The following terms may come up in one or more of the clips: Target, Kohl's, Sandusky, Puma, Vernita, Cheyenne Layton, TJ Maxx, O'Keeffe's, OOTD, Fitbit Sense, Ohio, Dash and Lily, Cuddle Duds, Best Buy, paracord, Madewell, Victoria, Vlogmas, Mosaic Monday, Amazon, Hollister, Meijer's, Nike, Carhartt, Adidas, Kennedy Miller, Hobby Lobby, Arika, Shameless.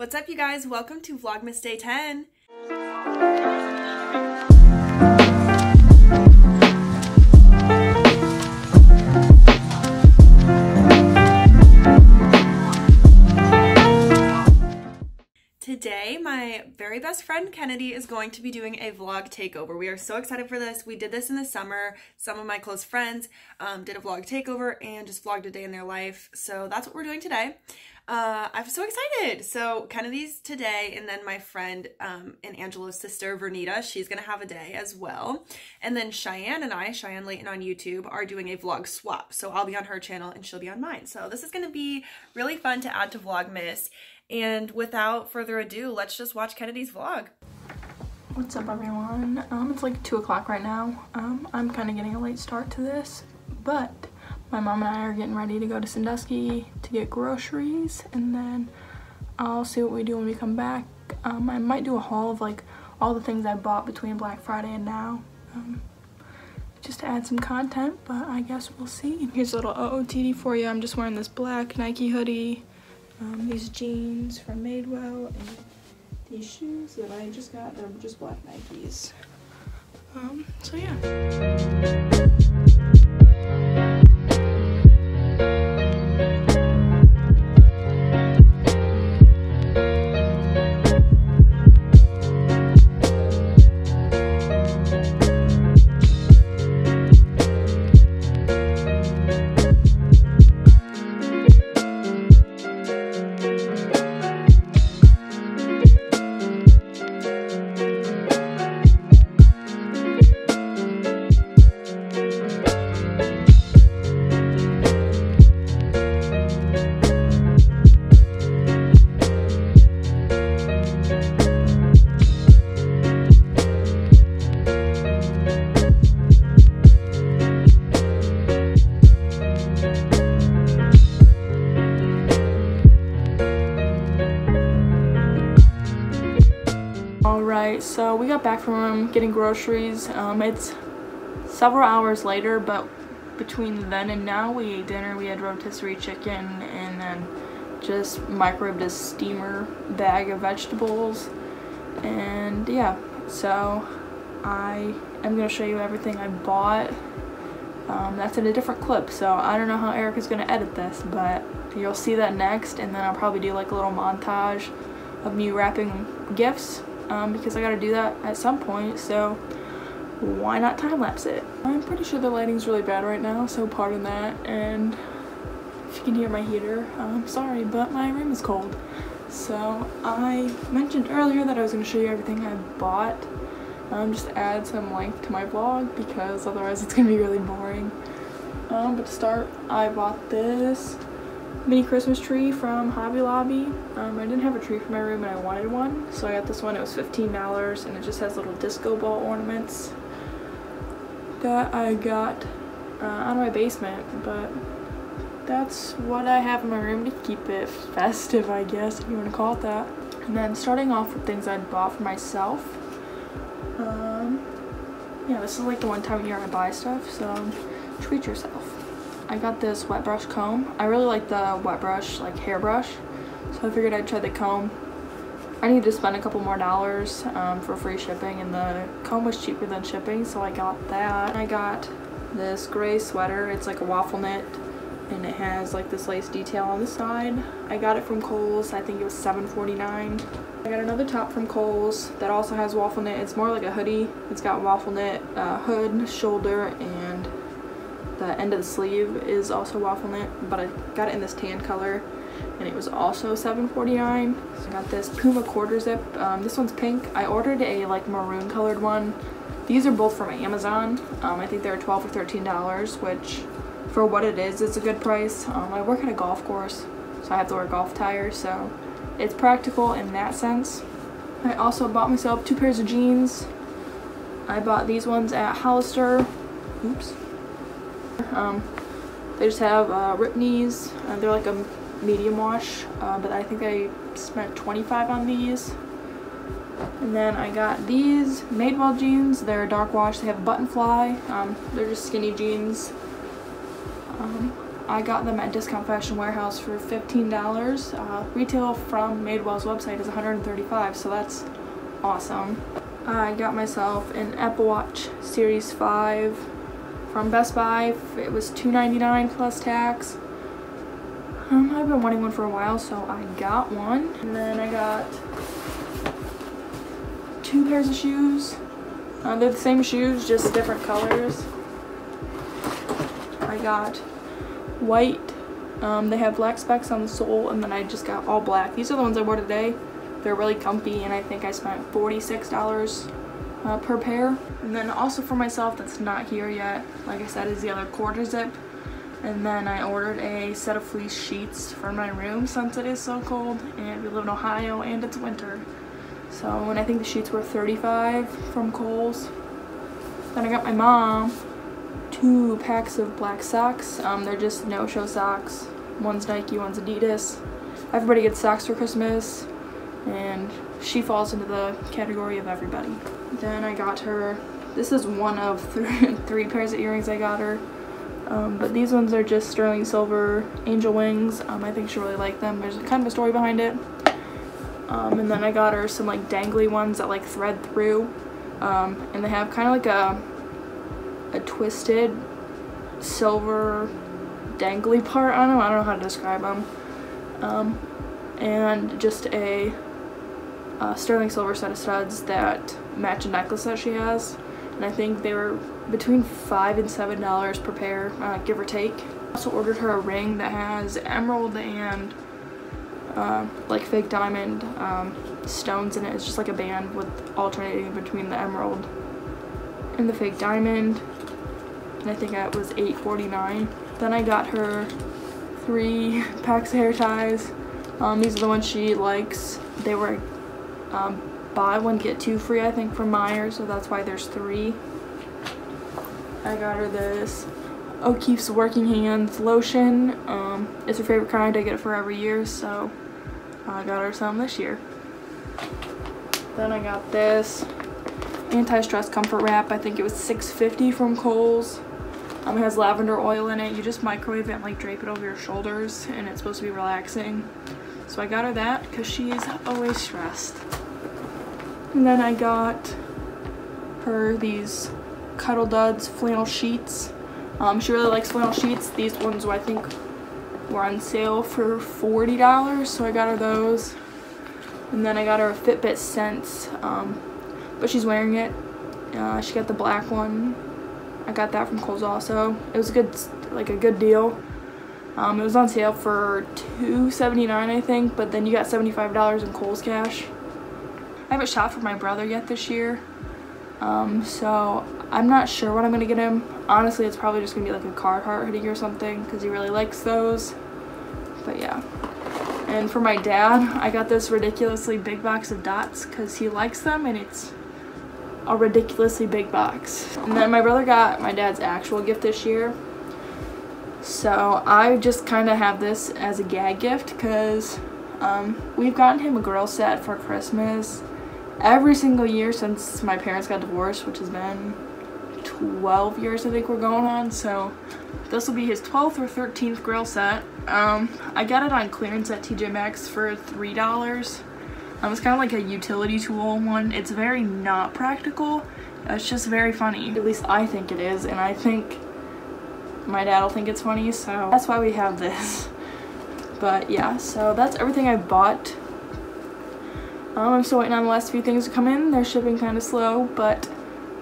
What's up, you guys? Welcome to Vlogmas Day 10. Today, my very best friend Kennedy is going to be doing a vlog takeover. We are so excited for this. We did this in the summer. Some of my close friends did a vlog takeover and just vlogged a day in their life. So that's what we're doing today. I'm so excited. So Kennedy's today, and then my friend and Angela's sister, Vernita, she's going to have a day as well. And then Cheyenne and I, Cheyenne Layton on YouTube, are doing a vlog swap. So I'll be on her channel and she'll be on mine. So this is going to be really fun to add to Vlogmas. And without further ado, let's just watch Kennedy's vlog. What's up, everyone? It's like 2 o'clock right now. I'm kind of getting a late start to this, but my mom and I are getting ready to go to Sandusky to get groceries, and then I'll see what we do when we come back. I might do a haul of like all the things I bought between Black Friday and now, just to add some content, but I guess we'll see. Here's a little OOTD for you. I'm just wearing this black Nike hoodie, these jeans from Madewell, and these shoes that I just got. They're just black Nikes. So yeah. So we got back from getting groceries. It's several hours later, but between then and now we ate dinner. We had rotisserie chicken and then just microwaved a steamer bag of vegetables. And yeah, so I am going to show you everything I bought. That's in a different clip, so I don't know how Arika's going to edit this, but you'll see that next. And then I'll probably do like a little montage of me wrapping gifts. Because I gotta do that at some point, so why not time-lapse it? I'm pretty sure the lighting's really bad right now, so pardon that, and if you can hear my heater, I'm sorry, but my room is cold. So I mentioned earlier that I was gonna show you everything I bought, just to add some length to my vlog, because otherwise it's gonna be really boring. But to start, I bought this mini Christmas tree from Hobby Lobby. I didn't have a tree for my room and I wanted one, so I got this one. It was $15 and it just has little disco ball ornaments that I got out of my basement, but that's what I have in my room to keep it festive, I guess, if you want to call it that. And then starting off with things I bought for myself, yeah, this is like the one time of year I buy stuff, so treat yourself. I got this wet brush comb. I really like the wet brush, like hairbrush, so I figured I'd try the comb. I need to spend a couple more dollars for free shipping, and the comb was cheaper than shipping, so I got that. I got this gray sweater. It's like a waffle knit, and it has like this lace detail on the side. I got it from Kohl's. I think it was $7.49. I got another top from Kohl's that also has waffle knit. It's more like a hoodie. It's got waffle knit, hood, shoulder, and the end of the sleeve is also waffle knit, but I got it in this tan color and it was also $7.49. So I got this Puma quarter zip. This one's pink. I ordered a like maroon colored one. These are both from Amazon. I think they're $12 or $13, which for what it is, it's a good price. I work at a golf course, so I have to wear golf tires, so it's practical in that sense. I also bought myself two pairs of jeans. I bought these ones at Hollister. Oops. They just have ripped knees. They're like a medium wash, but I think I spent $25 on these. And then I got these Madewell jeans. They're a dark wash. They have a button fly. They're just skinny jeans. I got them at Discount Fashion Warehouse for $15. Retail from Madewell's website is $135, so that's awesome. I got myself an Apple Watch Series 5 from Best Buy. It was $2.99 plus tax. I've been wanting one for a while, so I got one. And then I got two pairs of shoes. They're the same shoes, just different colors. I got white. They have black specks on the sole, and then I just got all black. These are the ones I wore today. They're really comfy, and I think I spent $46 per pair. And then also for myself, that's not here yet, like I said, is the other quarter zip. And then I ordered a set of fleece sheets for my room since it is so cold and we live in Ohio and it's winter. So, and I think the sheets were $35 from Kohl's. Then I got my mom two packs of black socks. They're just no-show socks. One's Nike, one's Adidas. Everybody gets socks for Christmas and she falls into the category of everybody. Then I got her, this is one of three pairs of earrings I got her. But these ones are just sterling silver angel wings. I think she really liked them. There's kind of a story behind it. And then I got her some like dangly ones that like thread through. And they have kind of like a twisted silver dangly part on them. I don't know how to describe them. And just a sterling silver set of studs that match a necklace that she has. And I think they were between $5 and $7 per pair, give or take. I also ordered her a ring that has emerald and like fake diamond stones in it. It's just like a band with alternating between the emerald and the fake diamond. And I think that was $8.49. Then I got her three packs of hair ties. These are the ones she likes. They were buy one get two free, I think, from Meijer's, so that's why there's three. I got her this O'Keeffe's Working Hands lotion. It's her favorite kind. I get it for every year, so I got her some this year. Then I got this anti-stress comfort wrap. I think it was $6.50 from Kohl's. It has lavender oil in it. You just microwave it and like drape it over your shoulders, and it's supposed to be relaxing. So I got her that because she's always stressed. And then I got her these Cuddle Duds flannel sheets. She really likes flannel sheets. These ones I think were on sale for $40, so I got her those. And then I got her a Fitbit Sense, but she's wearing it. She got the black one. I got that from Kohl's also. It was a good deal. It was on sale for $2.79, I think, but then you got $75 in Kohl's cash. I haven't shopped for my brother yet this year, so I'm not sure what I'm going to get him. Honestly, it's probably just going to be like a Carhartt hoodie or something because he really likes those, but yeah. And for my dad, I got this ridiculously big box of dots because he likes them and it's a ridiculously big box. And then my brother got my dad's actual gift this year, so I just kind of have this as a gag gift because we've gotten him a girl set for Christmas every single year since my parents got divorced, which has been 12 years I think we're going on, so this will be his 12th or 13th grill set. I got it on clearance at TJ Maxx for $3. It's kind of like a utility tool one. It's very not practical. It's just very funny. At least I think it is, and I think my dad will think it's funny, so that's why we have this. But yeah, so that's everything I bought. I'm still waiting on the last few things to come in. They're shipping kind of slow, but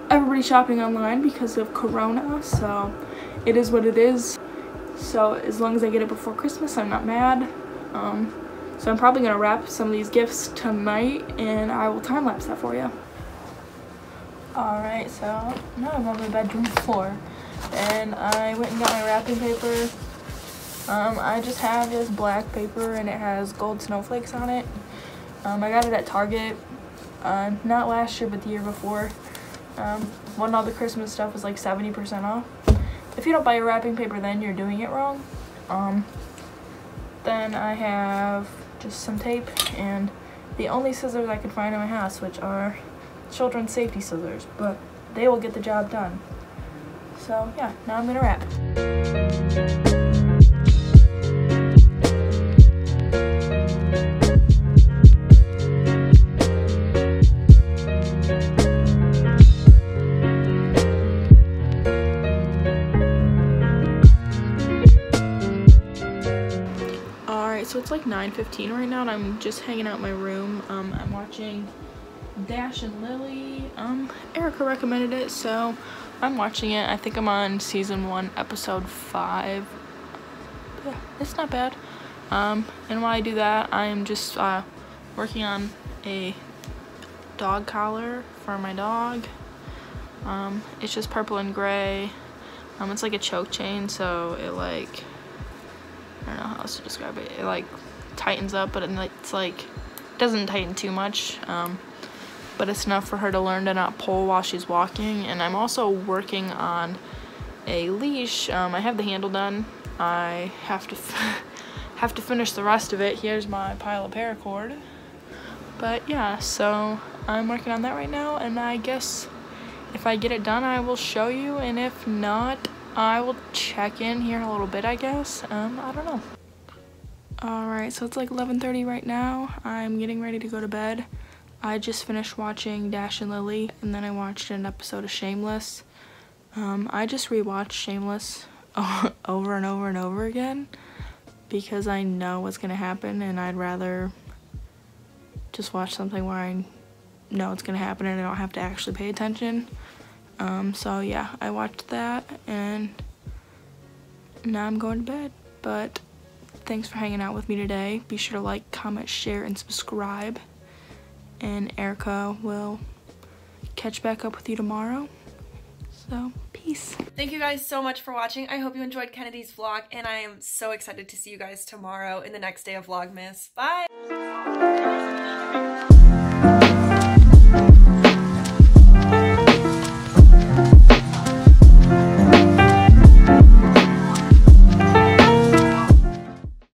everybody's shopping online because of Corona, so it is what it is. So as long as I get it before Christmas, I'm not mad. So I'm probably going to wrap some of these gifts tonight, and I will time-lapse that for you. Alright, so now I'm on my bedroom floor, and I went and got my wrapping paper. I just have this black paper, and it has gold snowflakes on it. I got it at Target, not last year but the year before, when all the Christmas stuff was like 70% off. If you don't buy your wrapping paper then you're doing it wrong. Then I have just some tape and the only scissors I could find in my house, which are children's safety scissors, but they will get the job done. So yeah, now I'm going to wrap. it's like 9:15 right now and I'm just hanging out in my room. I'm watching Dash and Lily. Arika recommended it, so I'm watching it. I think I'm on season 1, episode 5. Yeah, it's not bad. And while I do that, I am just working on a dog collar for my dog. It's just purple and gray. It's like a choke chain, so it like, I don't know how else to describe it. It like tightens up, but it's like, it doesn't tighten too much. But it's enough for her to learn to not pull while she's walking. And I'm also working on a leash. I have the handle done. I have to finish the rest of it. Here's my pile of paracord. But yeah, so I'm working on that right now, and I guess if I get it done, I will show you, and if not, I will check in here in a little bit, I guess. I don't know. Alright, so it's like 11:30 right now. I'm getting ready to go to bed. I just finished watching Dash and Lily, and then I watched an episode of Shameless. I just rewatched Shameless over and over and over again because I know what's gonna happen, and I'd rather just watch something where I know it's gonna happen and I don't have to actually pay attention. So yeah, I watched that, and now I'm going to bed. But thanks for hanging out with me today. Be sure to like, comment, share, and subscribe. And Arika will catch back up with you tomorrow. So, peace. Thank you guys so much for watching. I hope you enjoyed Kennedy's vlog, and I am so excited to see you guys tomorrow in the next day of Vlogmas. Bye!